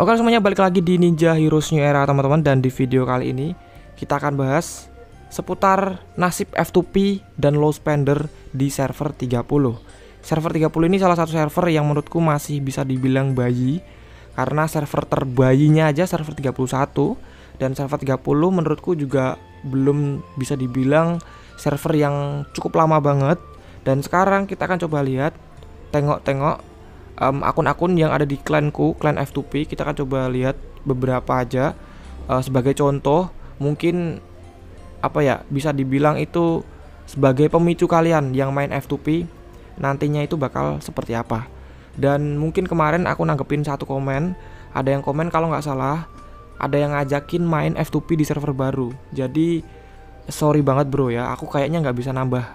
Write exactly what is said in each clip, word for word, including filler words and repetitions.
Oke semuanya, balik lagi di Ninja Heroes New Era teman-teman. Dan di video kali ini kita akan bahas seputar nasib F two P dan low spender di server tiga puluh. Server tiga puluh ini salah satu server yang menurutku masih bisa dibilang bayi, karena server terbayinya aja server tiga puluh satu. Dan server tiga puluh menurutku juga belum bisa dibilang server yang cukup lama banget. Dan sekarang kita akan coba lihat, tengok-tengok Um, akun-akun yang ada di klanku, klan F two P. Kita akan coba lihat beberapa aja. Uh, sebagai contoh, mungkin apa ya, bisa dibilang itu sebagai pemicu kalian yang main F two P nantinya itu bakal seperti apa. Dan mungkin kemarin aku nanggepin satu komen, ada yang komen kalau nggak salah ada yang ngajakin main F two P di server baru. Jadi sorry banget bro ya, aku kayaknya nggak bisa nambah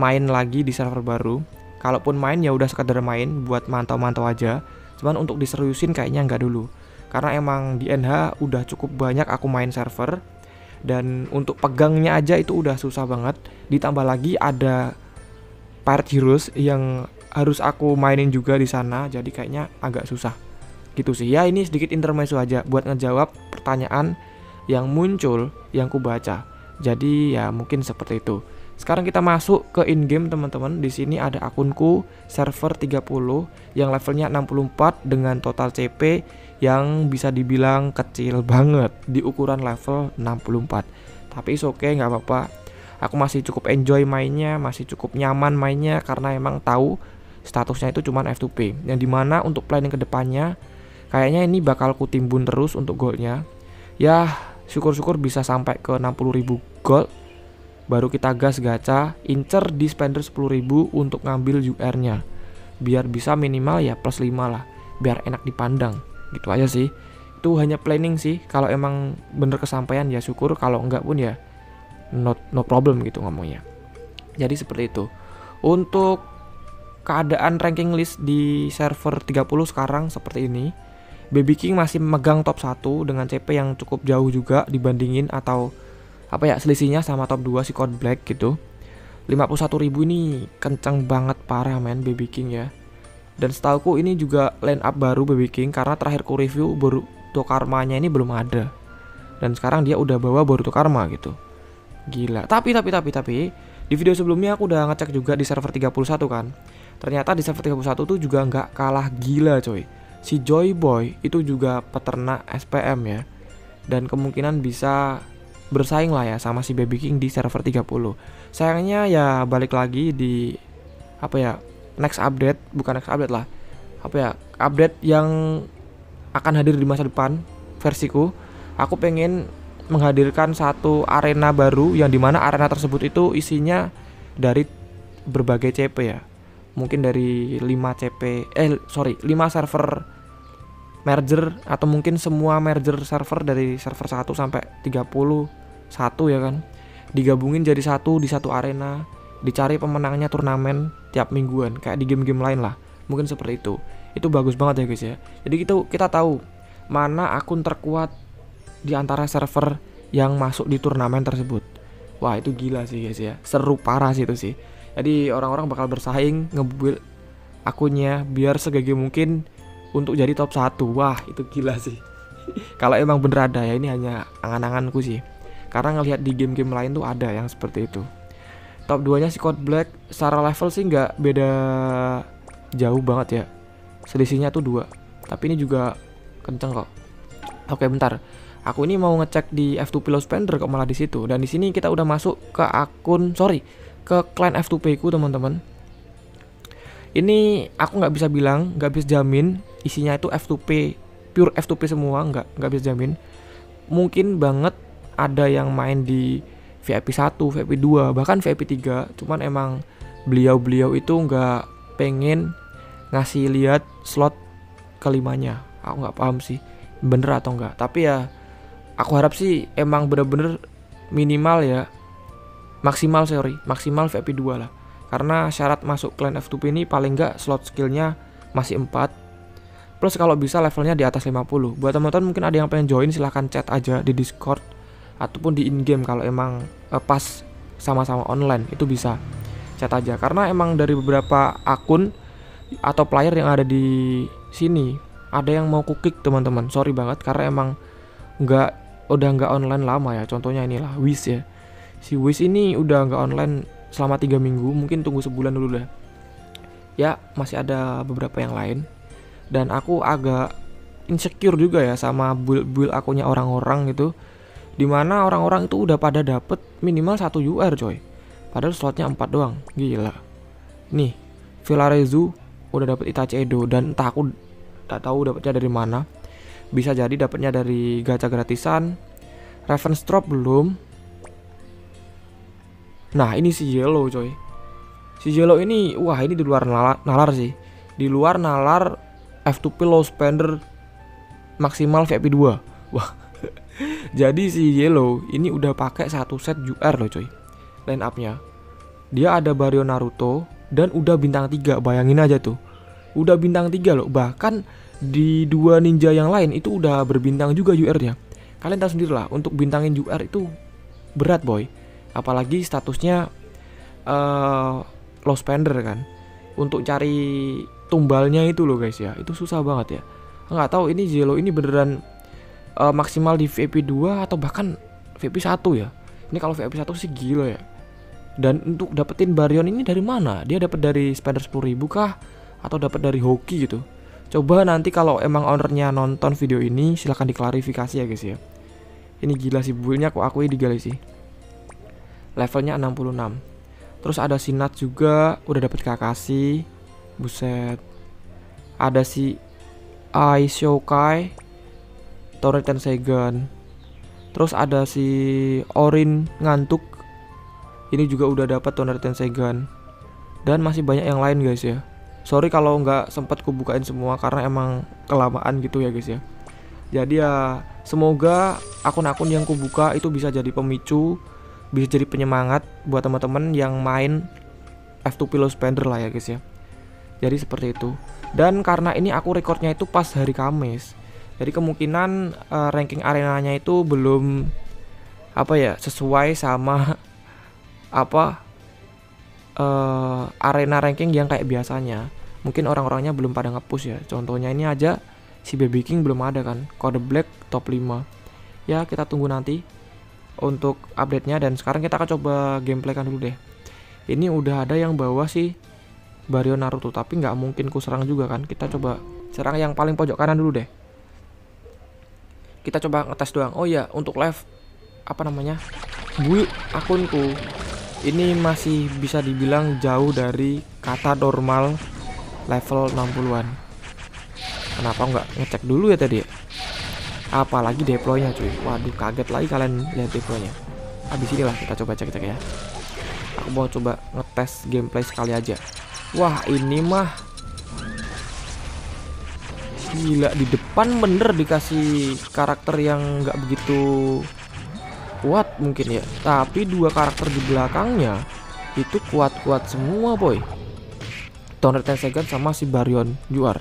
main lagi di server baru. Kalaupun main ya udah sekedar main buat mantau-mantau aja. Cuman untuk diseriusin kayaknya nggak dulu, karena emang di N H udah cukup banyak aku main server. Dan untuk pegangnya aja itu udah susah banget. Ditambah lagi ada Pirate Heroes yang harus aku mainin juga di sana. Jadi kayaknya agak susah gitu sih. Ya ini sedikit intermezzo aja buat ngejawab pertanyaan yang muncul yang ku baca. Jadi ya mungkin seperti itu. Sekarang kita masuk ke in game teman-teman. Di sini ada akunku server tiga puluh yang levelnya enam puluh empat dengan total C P yang bisa dibilang kecil banget di ukuran level enam puluh empat. Tapi oke, okay, nggak apa-apa. Aku masih cukup enjoy mainnya, masih cukup nyaman mainnya karena emang tahu statusnya itu cuman F two P. Yang dimana untuk planning kedepannya kayaknya ini bakal kutimbun terus untuk goalnya. Ya syukur-syukur bisa sampai ke enam puluh ribu gold. Baru kita gas gacha, incer di spender sepuluh ribu untuk ngambil U R-nya. Biar bisa minimal ya plus lima lah, biar enak dipandang. Gitu aja sih. Itu hanya planning sih. Kalau emang bener kesampaian ya syukur, kalau enggak pun ya no, no problem gitu ngomongnya. Jadi seperti itu. Untuk keadaan ranking list di server tiga puluh sekarang seperti ini. Baby King masih memegang top satu dengan C P yang cukup jauh juga dibandingin atau apa ya, selisihnya sama top dua si Code Black gitu. Lima puluh satu ribu ini kenceng banget parah men Baby King ya. Dan setauku ini juga line up baru Baby King, karena terakhir ku review Boruto Karmanya ini belum ada. Dan sekarang dia udah bawa Boruto Karma gitu. Gila. Tapi tapi tapi tapi di video sebelumnya aku udah ngecek juga di server tiga puluh satu kan. Ternyata di server tiga puluh satu tuh juga nggak kalah gila coy. Si Joy Boy itu juga peternak S P M ya. Dan kemungkinan bisa bersaing lah ya sama si Baby King di server tiga puluh. Sayangnya ya balik lagi di apa ya, next update, bukan next update lah, apa ya, update yang akan hadir di masa depan versiku. Aku pengen menghadirkan satu arena baru yang dimana arena tersebut itu isinya dari berbagai C P ya. Mmungkin dari lima C P Eh sorry lima server merger, atau mungkin semua merger server dari server satu sampai tiga puluh satu ya kan, digabungin jadi satu di satu arena, dicari pemenangnya turnamen tiap mingguan kayak di game-game lain lah, mungkin seperti itu. Itu bagus banget ya guys ya. Jadi kita kita tahu mana akun terkuat di antara server yang masuk di turnamen tersebut. Wah itu gila sih guys ya, seru parah sih itu sih. Jadi orang-orang bakal bersaing nge-build akunnya biar segede mungkin untuk jadi top satu. Wah itu gila sih. Kalau emang bener ada ya, ini hanya angan-anganku sih, karena ngelihat di game-game lain tuh ada yang seperti itu. Top dua nya si Code Black secara level sih nggak beda jauh banget ya, selisihnya tuh dua. Tapi ini juga kenceng kok. Oke bentar, aku ini mau ngecek di F two P low spender kok malah di situ. Dan di sini kita udah masuk ke akun, sorry, ke klan F two P ku teman-teman. Ini aku nggak bisa bilang, nggak bisa jamin isinya itu F two P, pure F two P semua, nggak nggak bisa jamin. Mungkin banget ada yang main di V I P satu, V I P dua, bahkan V I P tiga. Cuman emang beliau-beliau itu nggak pengen ngasih lihat slot kelimanya. Aku nggak paham sih bener atau nggak. Tapi ya aku harap sih emang bener-bener minimal ya, maksimal sorry, maksimal V I P dua lah. Karena syarat masuk klan F two P ini paling nggak slot skillnya masih empat. Plus kalau bisa levelnya di atas lima puluh. Buat teman-teman mungkin ada yang pengen join, silahkan chat aja di Discord ataupun di in-game kalau emang eh, pas sama-sama online itu bisa chat aja. Karena emang dari beberapa akun atau player yang ada di sini ada yang mau kukik teman-teman, sorry banget karena emang nggak udah nggak online lama ya. Contohnya inilah Wish ya, si Wish ini udah nggak online selama tiga minggu, mungkin tunggu sebulan dulu dah ya. Masih ada beberapa yang lain, dan aku agak insecure juga ya sama build build akunya orang-orang gitu, dimana orang-orang itu udah pada dapet minimal satu U R coy, padahal slotnya empat doang. Gila nih, Villarezu udah dapet Itachi Edo, dan entah aku tak tahu dapetnya dari mana, bisa jadi dapetnya dari gacha gratisan. Ravensthorpe belum. Nah ini si Yellow coy, si Yellow ini wah ini di luar nalar, nalar sih di luar nalar F two P low spender maksimal V I P dua. Wah. Jadi si Yellow ini udah pakai satu set U R loh coy. Line up-nya. Dia ada Baryon Naruto dan udah bintang tiga. Bayangin aja tuh. Udah bintang tiga loh. Bahkan di dua ninja yang lain itu udah berbintang juga U R-nya. Kalian tahu sendirilah untuk bintangin U R itu berat, boy. Apalagi statusnya uh, low spender kan. Untuk cari tumbalnya itu loh guys ya, itu susah banget ya. Nggak tahu ini Yellow ini beneran uh, maksimal di V I P dua atau bahkan V I P satu ya. Ini kalau V I P satu sih gila ya. Dan untuk dapetin Baryon ini dari mana? Dia dapat dari spender sepuluh ribu kah? Atau dapat dari hoki gitu? Coba nanti kalau emang ownernya nonton video ini silahkan diklarifikasi ya guys ya. Ini gila sih build-nya, kok aku ini gila sih. Levelnya enam puluh enam. Terus ada Sinat juga, udah dapat Kakashi. Buset. Ada si Aishokai, Tore Tenseigan. Terus ada si Orin ngantuk. Ini juga udah dapat Tore Tenseigan. Dan masih banyak yang lain guys ya. Sorry kalau nggak sempat kubukain semua karena emang kelamaan gitu ya guys ya. Jadi ya semoga akun-akun yang kubuka itu bisa jadi pemicu, bisa jadi penyemangat buat teman-teman yang main F two P low spender lah ya guys ya. Jadi seperti itu. Dan karena ini aku recordnya itu pas hari Kamis, jadi kemungkinan uh, ranking arenanya itu belum apa ya sesuai sama apa uh, arena ranking yang kayak biasanya. Mungkin orang-orangnya belum pada nge-push ya. Contohnya ini aja si Baby King belum ada kan. Code Black top lima. Ya kita tunggu nanti untuk update-nya. Dan sekarang kita akan coba gameplay kan dulu deh. Ini udah ada yang bawa sih Baryon Naruto, tapi nggak mungkin ku serang juga kan. Kita coba serang yang paling pojok kanan dulu deh. Kita coba ngetes doang. Oh iya, untuk live apa namanya build akunku ini masih bisa dibilang jauh dari kata normal level enam puluhan. Kenapa nggak ngecek dulu ya tadi? Apalagi deploynya cuy. Waduh, kaget lagi kalian lihat deploynya. Abis inilah kita coba cek-cek ya. Aku mau coba ngetes gameplay sekali aja. Wah ini mah gila, di depan bener dikasih karakter yang nggak begitu kuat mungkin ya. Tapi dua karakter di belakangnya itu kuat-kuat semua boy. Tore Tenseigan sama si Baryon U R.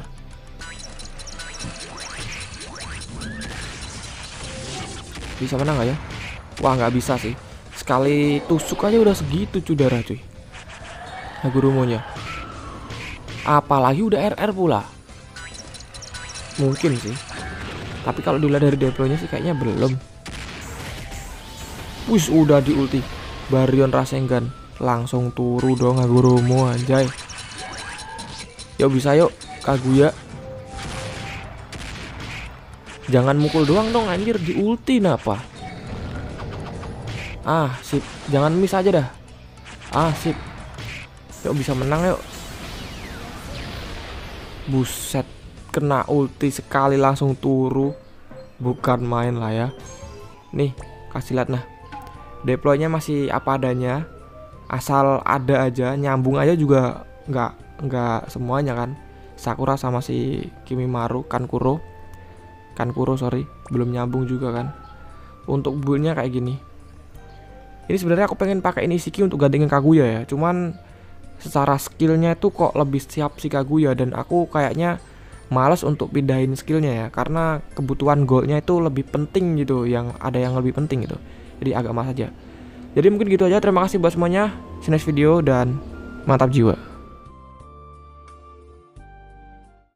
Bisa menang nggak ya? Wah nggak bisa sih. Sekali tusuk aja udah segitu cuy darah cuy. Haguromonya. Apalagi udah R R pula. Mungkin sih. Tapi kalau dilihat dari deploynya sih kayaknya belum. Wis udah di ulti Baryon Rasengan. Langsung turu dong Haguromo anjay. Yuk bisa yuk Kaguya. Jangan mukul doang dong anjir, di ulti napa. Ah sip. Jangan miss aja dah. Ah sip. Yuk bisa menang yuk. Buset, kena ulti sekali langsung turu. Bukan main lah ya. Nih, kasih lihat nah. Deploynya masih apa adanya. Asal ada aja, nyambung aja juga nggak nggak semuanya kan. Sakura sama si Kimimaru, Kankuro. Kankuro sorry, belum nyambung juga kan. Untuk build-nya kayak gini. Ini sebenarnya aku pengen pakai ini Ishiki untuk gandengin Kaguya ya. Cuman secara skillnya itu kok lebih siap si Kaguya, dan aku kayaknya males untuk pindahin skillnya ya, karena kebutuhan goldnya itu lebih penting gitu, yang ada yang lebih penting gitu, jadi agak males aja. Jadi mungkin gitu aja, terima kasih buat semuanya, see you next video dan mantap jiwa.